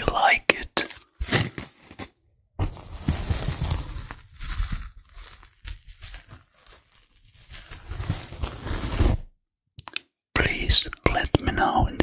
you like it. Please let me know in